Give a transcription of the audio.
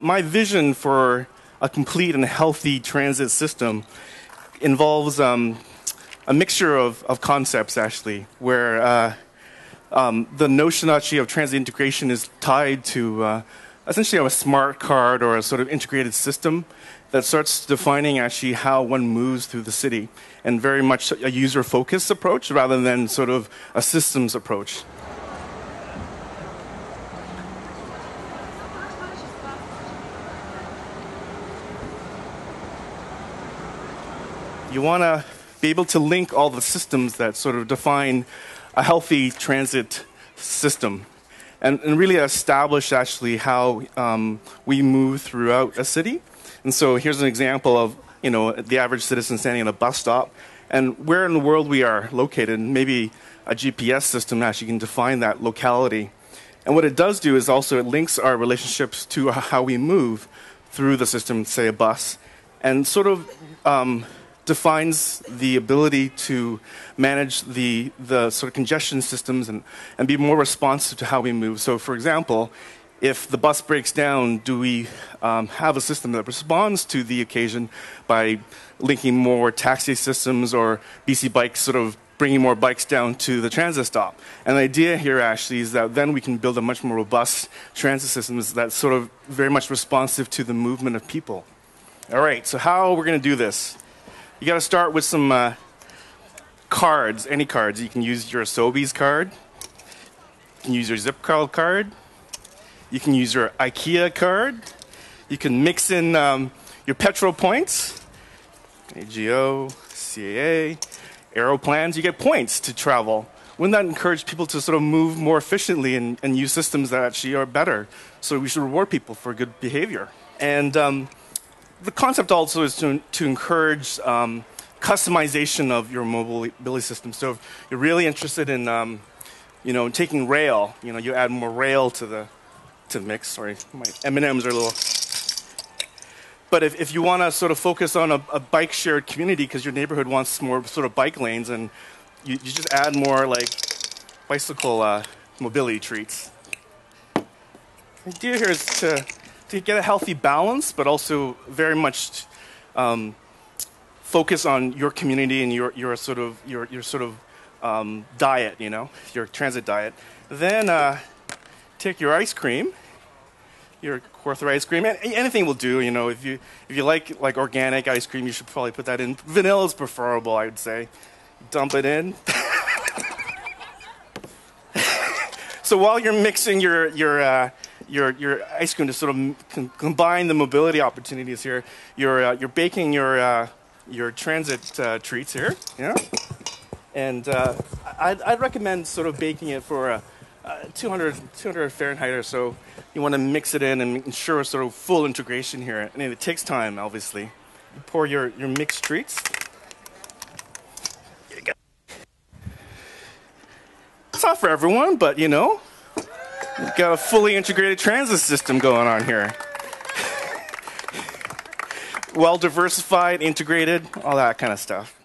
My vision for a complete and healthy transit system involves a mixture of concepts, actually, where the notion actually of transit integration is tied to essentially a smart card or a sort of integrated system that starts defining actually how one moves through the city, and very much a user-focused approach rather than sort of a systems approach. You want to be able to link all the systems that sort of define a healthy transit system and really establish actually how we move throughout a city. And so here's an example of, you know, the average citizen standing at a bus stop and where in the world we are located. Maybe a GPS system actually can define that locality. And what it does do is also it links our relationships to how we move through the system, say a bus, and sort of defines the ability to manage the sort of congestion systems and be more responsive to how we move. So for example, if the bus breaks down, do we have a system that responds to the occasion by linking more taxi systems or BC bikes, sort of bringing more bikes down to the transit stop? And the idea here actually is that then we can build a much more robust transit system that's sort of very much responsive to the movement of people. All right, so how we're going to do this? You got to start with some cards, any cards. You can use your Sobeys card, you can use your ZipCard card, you can use your IKEA card, you can mix in your petrol points, AGO, CAA, AeroPlans. You get points to travel. Wouldn't that encourage people to sort of move more efficiently and use systems that actually are better? So we should reward people for good behavior. And the concept also is to encourage customization of your mobility system. So if you're really interested in, you know, taking rail, you know, you add more rail to the mix. Sorry, my M&Ms are a little. But if you want to sort of focus on a bike shared community because your neighborhood wants more sort of bike lanes, and you just add more like bicycle mobility treats. The idea here is to get a healthy balance, but also very much focus on your community and your sort of diet, you know, your transit diet. Then take your ice cream, your Quarter ice cream, anything will do. You know, if you like organic ice cream, you should probably put that in. Vanilla is preferable, I would say. Dump it in. So while you're mixing your ice cream to sort of combine the mobility opportunities here. You're baking your transit treats here, yeah. And I'd recommend sort of baking it for 200 Fahrenheit or so. You want to mix it in and ensure sort of full integration here. And it takes time, obviously. You pour your mixed treats. Here you go. It's not for everyone, but you know. We've got a fully integrated transit system going on here. Well diversified, integrated, all that kind of stuff.